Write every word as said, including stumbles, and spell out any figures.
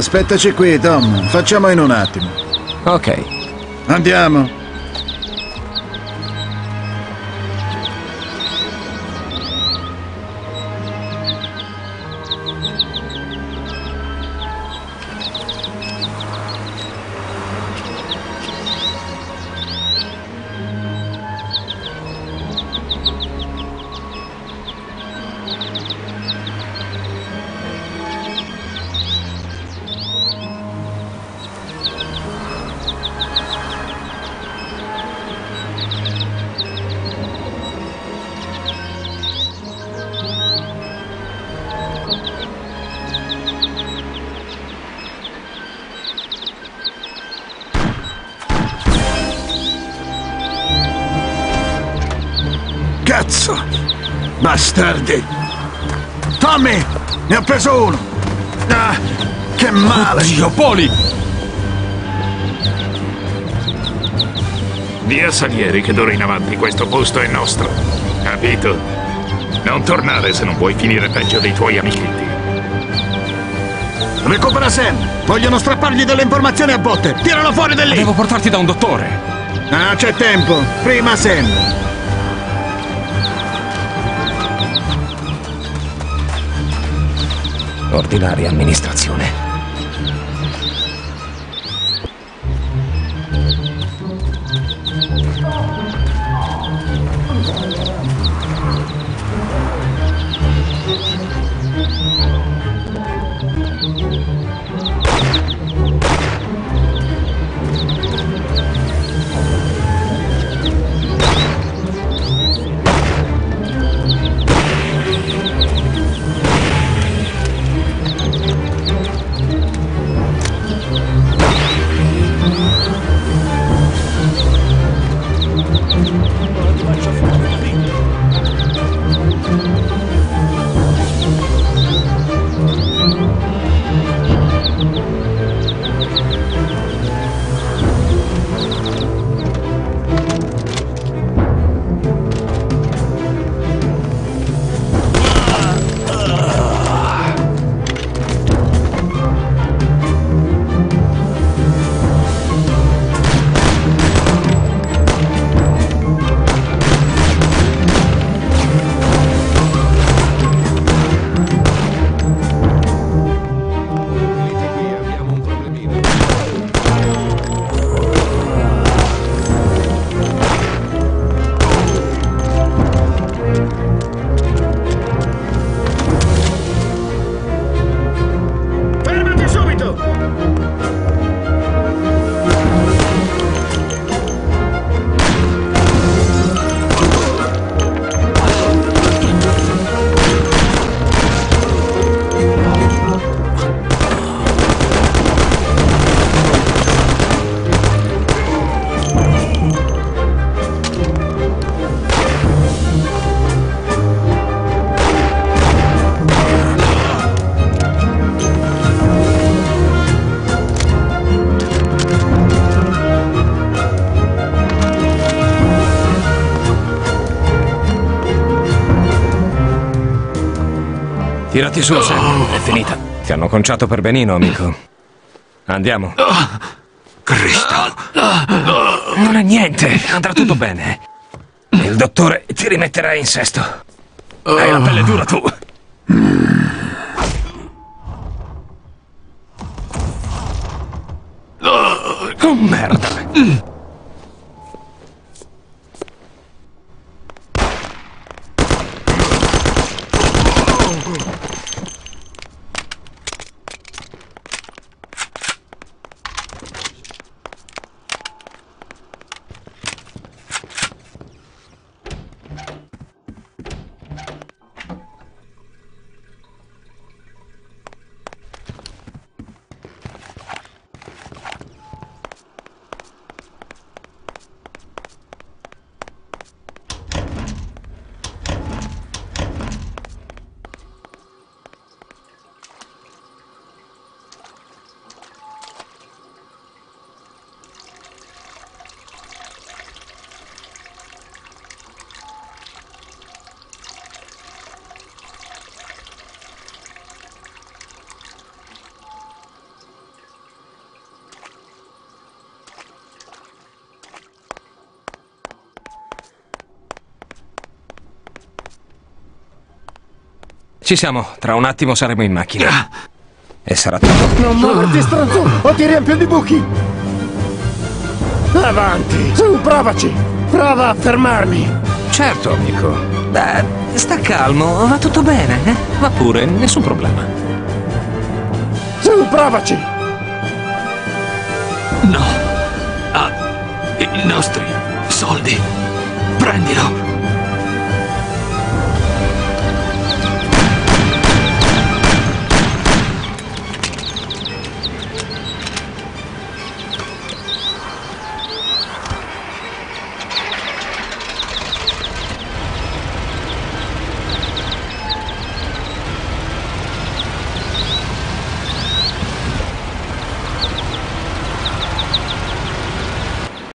Aspettaci qui, Tom. Facciamo in un attimo. Ok. Andiamo. Cazzo! Bastardi! Tommy! Ne ho preso uno! Ah, che male! Oddio, Paulie! Dì a Salieri che d'ora in avanti questo posto è nostro. Capito? Non tornare se non vuoi finire peggio dei tuoi amichetti. Recupera Sam! Vogliono strappargli delle informazioni a botte! Tiralo fuori da lì! Devo portarti da un dottore! Ah, c'è tempo! Prima Sam! Ordinaria amministrazione. Tirati su, Sam. È finita. Ti hanno conciato per benino, amico. Andiamo. Cristo. Non è niente. Andrà tutto bene. Il dottore ti rimetterà in sesto. Hai la pelle dura, tu. Oh, merda. Ci siamo, tra un attimo saremo in macchina. Ah. E sarà tutto. Non muoverti, stronzo, o ti riempio di buchi. Avanti, su, provaci. Prova a fermarmi. Certo, amico. Beh, sta calmo, va tutto bene, eh? Va pure, nessun problema. Su, provaci. No. Ah, i nostri soldi. Prendilo.